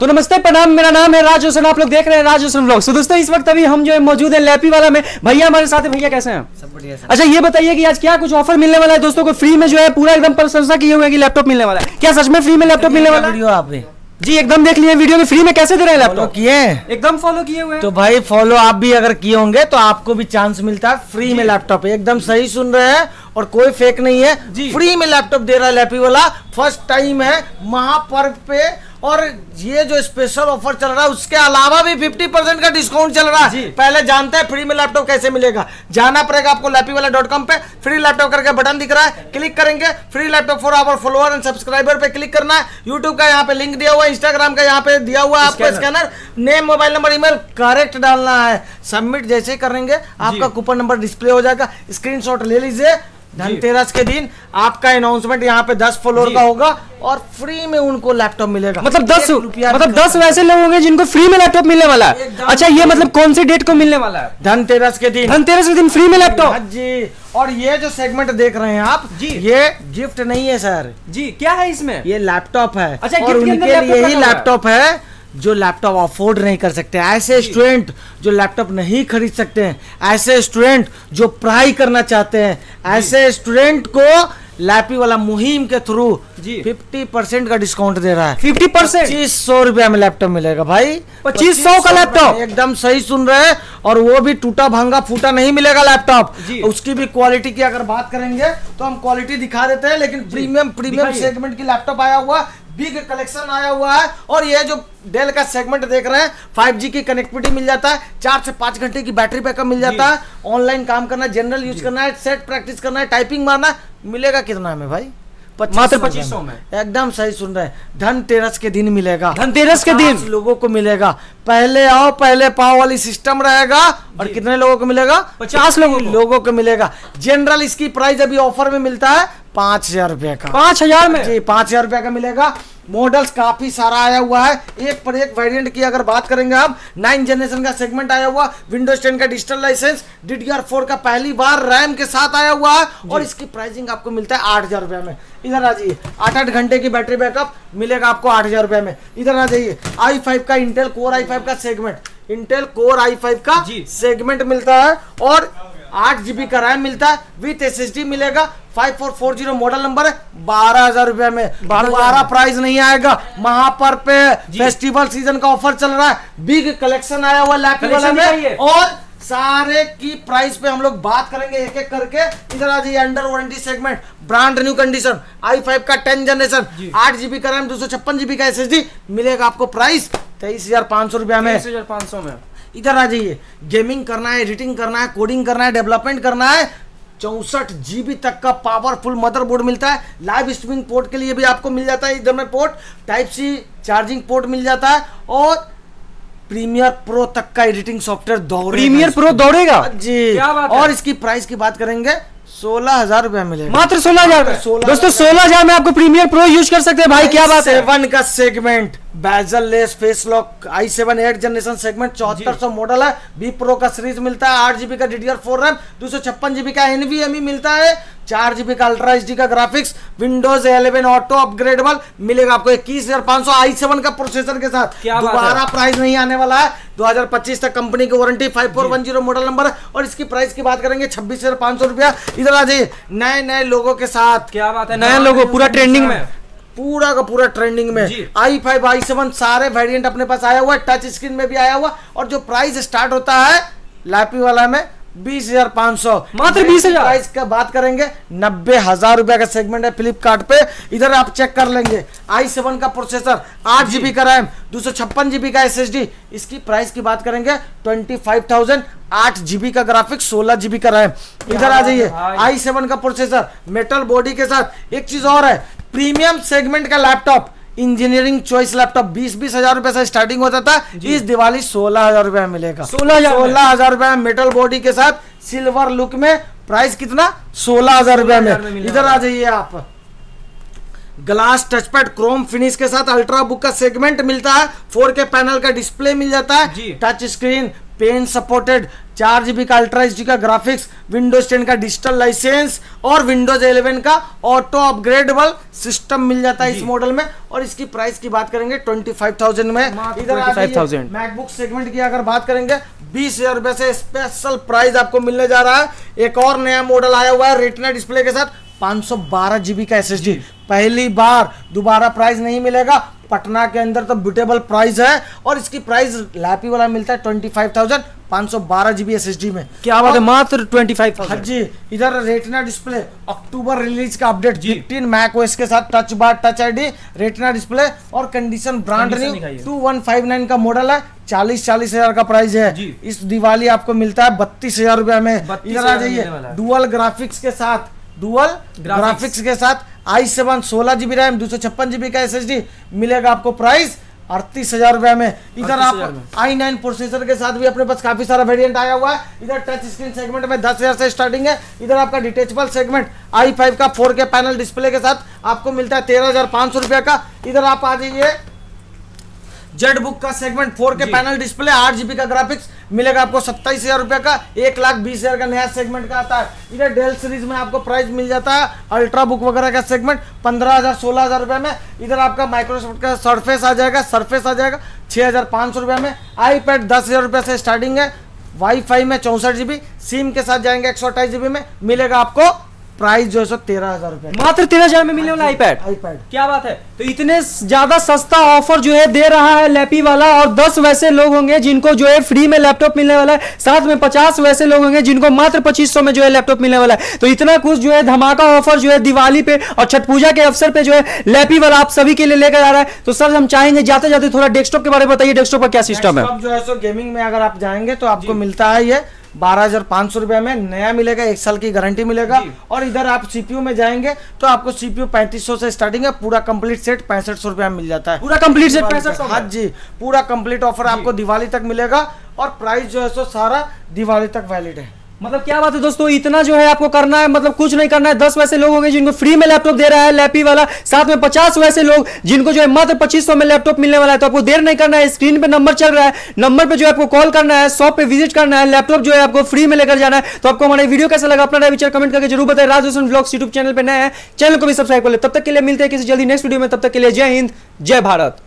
तो नमस्ते प्रणाम, मेरा नाम है राज रोशन, आप लोग देख रहे हैं राज रोशन व्लॉग्स। तो दोस्तों इस वक्त अभी हम जो है मौजूद हैं लैपीवाला में। भैया हमारे साथ हैं, भैया कैसे हैं? सब बढ़िया। अच्छा ये बताइए कि आज क्या कुछ ऑफर मिलने वाला है दोस्तों को? फ्री में जो है पूरा एकदम प्रशंसा किए हुए कि लैपटॉप मिलने वाला है। क्या सच में फ्री में लैपटॉप मिलने वाला है? आपने जी एकदम देख लिए वीडियो में, फ्री में कैसे दे रहे हैं लैपटॉप, किए एकदम फॉलो किए हुए। तो भाई फॉलो आप भी अगर किए होंगे तो आपको भी चांस मिलता है फ्री में लैपटॉप। एकदम सही सुन रहे हैं और कोई फेक नहीं है, फ्री में लैपटॉप दे रहा है लैपीवाला। फर्स्ट टाइम है महापर्व पे, और ये जो स्पेशल ऑफर चल रहा है उसके अलावा भी 50% का डिस्काउंट चल रहा है। पहले जानते हैं फ्री में लैपटॉप कैसे मिलेगा। जाना पड़ेगा आपको लैपीवाला.com पे, फ्री लैपटॉप करके बटन दिख रहा है, क्लिक करेंगे। Free laptop for our follower and subscriber पे क्लिक करना है। यूट्यूब का यहाँ पे लिंक दिया हुआ है, इंस्टाग्राम का यहाँ पे दिया हुआ है आपका scanner. Name, mobile number, email correct डालना है। सबमिट जैसे करेंगे आपका कूपन नंबर डिस्प्ले हो जाएगा। स्क्रीनशॉट ले लीजिए। धनतेरस के दिन आपका अनाउंसमेंट यहाँ पे 10 फॉलोअर का होगा और फ्री में उनको लैपटॉप मिलेगा। मतलब 10 वैसे लोग होंगे जिनको फ्री में लैपटॉप मिलने वाला है। अच्छा ये मतलब कौन सी डेट को मिलने वाला है? धनतेरस के दिन। धनतेरस के दिन फ्री में लैपटॉप जी। और ये जो सेगमेंट देख रहे हैं आप जी, ये गिफ्ट नहीं है सर जी। क्या है इसमें? ये लैपटॉप है। अच्छा उनके लिए ही लैपटॉप है जो लैपटॉप अफोर्ड नहीं कर सकते, ऐसे स्टूडेंट जो लैपटॉप नहीं खरीद सकते हैं, ऐसे स्टूडेंट जो पढ़ाई करना चाहते हैं, ऐसे स्टूडेंट को लैपीवाला मुहिम के थ्रू 50% का डिस्काउंट दे रहा है। 50% 2500 रुपया में लैपटॉप मिलेगा भाई। 2500 का लैपटॉप, एकदम सही सुन रहे हैं। और वो भी टूटा भांगा फूटा नहीं मिलेगा लैपटॉप। उसकी भी क्वालिटी की अगर बात करेंगे तो हम क्वालिटी दिखा देते हैं, लेकिन प्रीमियम सेगमेंट की लैपटॉप आया हुआ, बिग कलेक्शन आया हुआ है। और ये जो डेल का सेगमेंट देख रहे हैं, 5G की कनेक्टिविटी मिल जाता है, 4 से 5 घंटे की बैटरी बैकअप मिल जाता है, ऑनलाइन काम करना है, जनरल यूज करना है, सेट प्रैक्टिस करना है, टाइपिंग मारना, मिलेगा कितना में भाई? मात्र 2500 में। एकदम सही सुन रहे हैं, धनतेरस के दिन मिलेगा। धनतेरस के दिन लोगों को मिलेगा। पहले आओ पहले पाओ वाली सिस्टम रहेगा। और कितने लोगों को मिलेगा? 50 लोगों को मिलेगा। जनरल इसकी प्राइस अभी ऑफर में मिलता है 5000 रुपए का। 5000 में जी 5000 रुपए का मिलेगा। मॉडल्स काफी सारा आया हुआ है, एक पर एक वेरिएंट की अगर बात करेंगे हम। 9 जनरेशन का सेगमेंट आया हुआ, विंडोज 10 का डिजिटल लाइसेंस, DDR4 का पहली बार रैम के साथ आया हुआ है। और इसकी प्राइसिंग आपको मिलता है 8000 रुपए में। इधर आ जाइए, 8-8 घंटे की बैटरी बैकअप मिलेगा आपको 8000 रुपए में। इधर आ जाइए, i5 का, इंटेल कोर i5 का सेगमेंट, इंटेल कोर i5 का सेगमेंट मिलता है। और 8 GB का रैम मिलता है, विथ SSD मिलेगा। 5440 मॉडल नंबर है, 12000 रुपए में। 12 प्राइस नहीं आएगा, महापर्व पे फेस्टिवल सीजन का ऑफर चल रहा है, बिग कलेक्शन आया हुआ लैपीवाला में। और सारे की प्राइस पे हम लोग बात करेंगे एक एक करके। इधर आ जाइए, under warranty segment, brand new condition, i5 का 10 जनरेशन, 8 GB का रैम, 256 GB का SSD मिलेगा आपको। प्राइस 23500 रुपया में। 23500 में। इधर आ जाइए, गेमिंग करना है, एडिटिंग करना है, कोडिंग करना है, डेवलपमेंट करना है, 64 GB तक का पावरफुल मदरबोर्ड मिलता है। लाइव स्ट्रीमिंग पोर्ट के लिए भी आपको मिल जाता है। इधर में पोर्ट Type-C चार्जिंग पोर्ट मिल जाता है। और प्रीमियर प्रो तक का एडिटिंग सॉफ्टवेयर दौड़ेगा। प्रीमियर प्रो दौड़ेगा जी। और इसकी प्राइस की बात करेंगे 16000 रुपया मिलेगा, मात्र 16000। दोस्तों 16000 में आपको प्रीमियर प्रो यूज कर सकते हैं भाई, क्या बात है। 7 का segment, bezel less face lock, i7 8 generation segment, 7400 model है, B Pro का सीरीज मिलता है, 8 GB का DDR4 रैम, 256 GB का NVMe मिलता है, 4 GB का अल्ट्रा HD का ग्राफिक्स, विंडोज 11 ऑटो अपग्रेडेबल मिलेगा आपको 21500 i7 का प्रोसेसर के साथ। दोबारा प्राइस नहीं आने वाला है, 2025 तक कंपनी की वारंटी, 5410 मॉडल नंबर है। और इसकी प्राइस की बात करेंगे 26500 रुपया। इधर आ जाइए, नए नए लोगों के साथ, क्या बात है, नए लोगों पूरा ट्रेंडिंग में, पूरा का पूरा ट्रेंडिंग में। i5 i7 सारे वेरिएंट अपने पास आया हुआ है, टच स्क्रीन में भी आया हुआ। और जो प्राइस स्टार्ट होता है लैपीवाला में 20500, मात्र 20000। प्राइस का बात करेंगे 90000 रुपया का सेगमेंट है फ्लिपकार्ट पे। इधर आप चेक कर लेंगे, i7 का प्रोसेसर, 8 GB का रैम, 256 GB का SSD, इसकी प्राइस की बात करेंगे 25000, 8 GB का ग्राफिक्स, 16 GB का रैम। इधर आ जाइए, i7 का प्रोसेसर, मेटल बॉडी के साथ। एक चीज और है, प्रीमियम सेगमेंट का लैपटॉप, इंजीनियरिंग चॉइस लैपटॉप, 20-20000 रुपए से स्टार्टिंग होता था। इस दिवाली 16000 रुपए मिलेगा। 16000 रुपए मेटल बॉडी के साथ, सिल्वर लुक में। प्राइस कितना? 16000 रुपए में। इधर आ जाइए आप, ग्लास टचपैड क्रोम फिनिश के साथ अल्ट्रा बुक का सेगमेंट मिलता है, 4K पैनल का डिस्प्ले मिल जाता है, touch screen, pen supported, 4GB का अल्ट्रा एचडी का ग्राफिक्स, विंडोज 10 का डिजिटल लाइसेंस और विंडोज 11 का ऑटो अपग्रेडेबल सिस्टम मिल जाता है इस मॉडल में। और इसकी प्राइस की बात करेंगे 25,000 में। इधर मैकबुक सेगमेंट की अगर बात करेंगे 20,000 रुपए से स्पेशल प्राइस आपको मिलने जा रहा है। एक और नया मॉडल आया हुआ है रेटिना डिस्प्ले के साथ, 512GB का SSD, पहली बार दोबारा प्राइस नहीं मिलेगा पटना के अंदर, तो ब्यूटेबल प्राइस है। और इसकी प्राइस लैपीवाला मिलता है 25,000 512GB SSD में। क्या बात है, मात्र 25,000 जी। इधर रेटिना डिस्प्ले अक्टूबर रिलीज का अपडेट 15 macOS के साथ, touch bar, touch ID, retina display और कंडीशन ब्रांड न्यू 2159 का मॉडल है, 40,000 का प्राइस है। इस दिवाली आपको मिलता है 32,000 रुपया में। इधर आ जाइए डुअल ग्राफिक्स के साथ, डुअल ग्राफिक्स के साथ i7 16GB रैम 256GB का SSD मिलेगा आपको प्राइस 38,000 रुपए में। इधर आप i9 प्रोसेसर के साथ भी अपने पास काफी सारा वेरिएंट आया हुआ है। इधर टच स्क्रीन सेगमेंट में 10,000 से स्टार्टिंग है। इधर आपका डिटेचेबल सेगमेंट i5 का 4K पैनल डिस्प्ले के साथ आपको मिलता है 13,500 रुपया का। इधर आप आ जाइए जेट बुक का segment 4K panel display 8GB का ग्राफिक्स मिलेगा आपको 27,000 रुपये का, 1,20,000 का नया सेगमेंट का आता है। इधर डेल सीरीज में आपको प्राइस मिल जाता है अल्ट्रा बुक वगैरह का सेगमेंट 15,000 16,000 रुपये में। इधर आपका माइक्रोसॉफ्ट का सरफेस आ जाएगा 6,500 रुपये में। आईपैड 10,000 रुपये से स्टार्टिंग है, वाईफाई में 64GB सिम के साथ जाएंगे 128GB में, मिलेगा आपको प्राइस जो है सो 13,000 रुपए, मात्र 13,000 में मिलने वाला आईपैड। क्या बात है, तो इतने ज्यादा सस्ता ऑफर जो है दे रहा है लैपीवाला। और 10 वैसे लोग होंगे जिनको जो है फ्री में लैपटॉप मिलने वाला है, साथ में 50 वैसे लोग होंगे जिनको मात्र 2500 में जो है लैपटॉप मिलने वाला है। तो इतना कुछ जो है धमाका ऑफर जो है दिवाली पे और छठ पूजा के अवसर पे जो है लैपीवाला आप सभी के लिए लेकर आ रहा है। तो सर हम चाहेंगे जाते जाते थोड़ा डेस्कटॉप के बारे में बताइए, डेस्कटॉप का क्या सिस्टम है। जो है सो गेमिंग में अगर आप जाएंगे तो आपको मिलता है ये 12,500 रुपये में, नया मिलेगा, 1 साल की गारंटी मिलेगा। और इधर आप CPU में जाएंगे तो आपको CPU 3500 से स्टार्टिंग है, पूरा कंप्लीट सेट 6500 रुपये में मिल जाता है। पूरा कंप्लीट सेट 6500। हाँ जी, पूरा कंप्लीट ऑफर आपको दिवाली तक मिलेगा और प्राइस जो है सो सारा दिवाली तक वैलिड है। मतलब क्या बात है दोस्तों, इतना जो है आपको करना है, मतलब कुछ नहीं करना है। 10 वैसे लोग होंगे जिनको फ्री में लैपटॉप दे रहा है लैपीवाला, साथ में 50 वैसे लोग जिनको जो है मात्र 2500 में लैपटॉप मिलने वाला है। तो आपको देर नहीं करना है, स्क्रीन पे नंबर चल रहा है, नंबर पे जो है आपको कॉल करना है, शॉप पे विजिट करना है, लैपटॉप जो है आपको फ्री में लेकर जाना है। तो आपको हमारे वीडियो कैसा लगा अपना विचार कमेंट करके जरूर बताएं। Raj Roshan vlogs YouTube channel पर नए हैं, चैनल को भी सब्सक्राइब कर ले। तब तक के लिए मिलते हैं किसी जल्दी नेक्स्ट वीडियो में, तब तक के लिए जय हिंद जय भारत।